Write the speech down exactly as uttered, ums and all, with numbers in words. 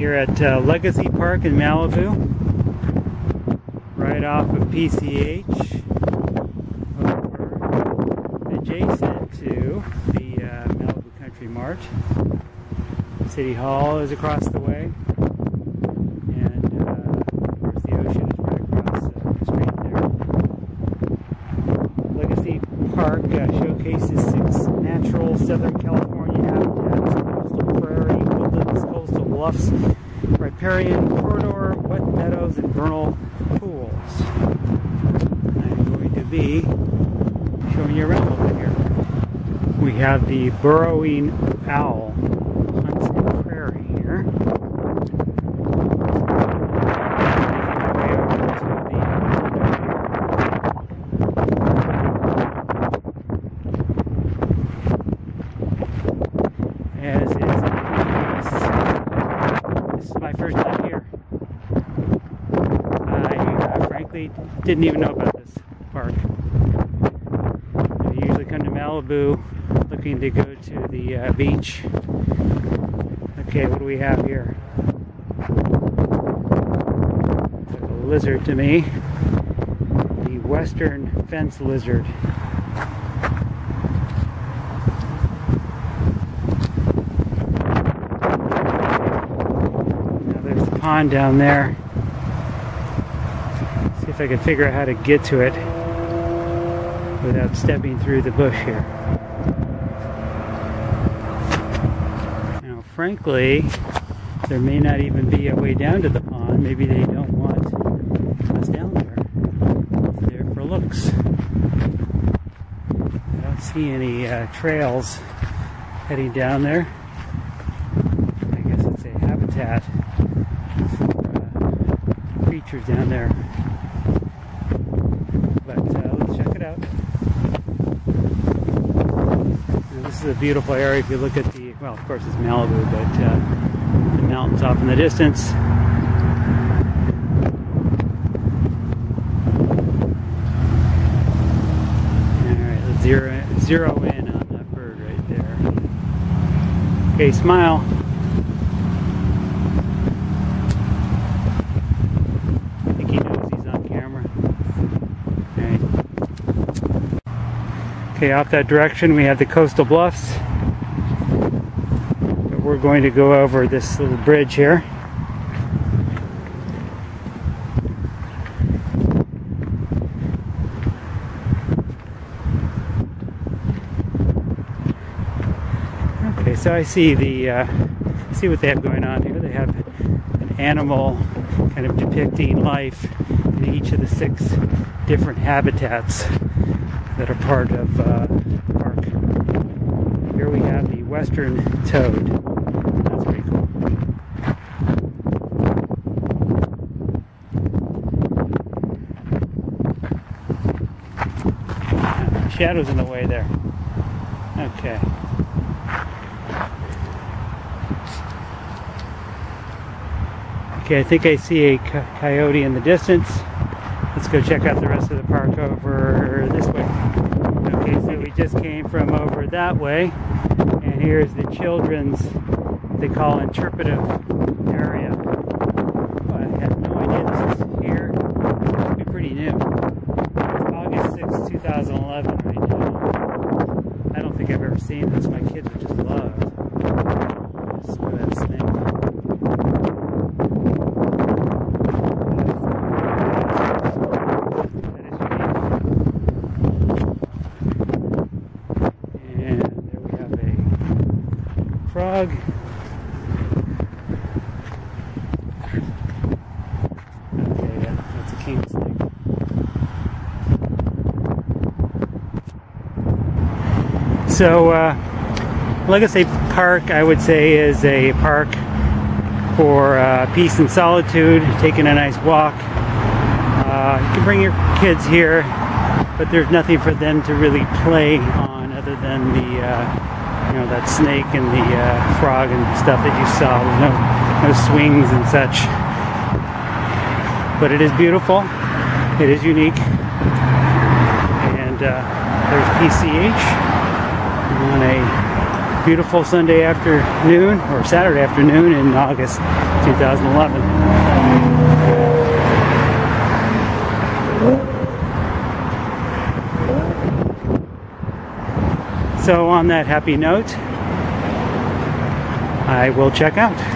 Here at uh, Legacy Park in Malibu, right off of P C H, over adjacent to the uh, Malibu Country Mart. City Hall is across the way, and uh, of course the ocean is right across uh, the street there. Legacy Park uh, showcases six natural Southern California habitats: coastal prairie, woodlands, coastal bluffs, riparian corridor, wet meadows, and vernal pools. I'm going to be showing you around a little bit here. We have the burrowing owl. As is, this is my first time here. I uh, frankly didn't even know about this park. I usually come to Malibu looking to go to the uh, beach. Okay, what do we have here? It's like a lizard to me. The Western Fence Lizard. Pond down there. See if I can figure out how to get to it without stepping through the bush here. Now, frankly, there may not even be a way down to the pond. Maybe they don't want us down there. It's there for looks. I don't see any uh, trails heading down there. I guess it's a habitat. Creatures down there, but uh, let's check it out. Now, this is a beautiful area. If you look at the, well, of course it's Malibu, but uh, the mountains off in the distance. All right, let's zero zero in on that bird right there. Okay, smile. Okay, off that direction we have the coastal bluffs, but we're going to go over this little bridge here. Okay, so I see the uh, see what they have going on here. They have an animal kind of depicting life in each of the six different habitats that are part of uh, the park. Here we have the Western toad. That's pretty cool. Ah, shadows in the way there. Okay. Okay, I think I see a coyote in the distance. Let's go check out the rest of the park over this way. Okay, so we just came from over that way, and here's the children's, they call interpretive area. Well, I had no idea this was here. It'll be pretty new. It's August sixth, two thousand eleven right now. I don't think I've ever seen this. My kids would just love this, that snake. Frog. Okay, yeah, that's a king snake. So, uh, Legacy Park, I would say, is a park for uh, peace and solitude, taking a nice walk. Uh, you can bring your kids here, but there's nothing for them to really play on other than the uh, you know, that snake and the uh, frog and stuff that you saw. There's no, no swings and such. But it is beautiful. It is unique. And uh, there's P C H on a beautiful Sunday afternoon, or Saturday afternoon in August two thousand eleven. So on that happy note, I will check out.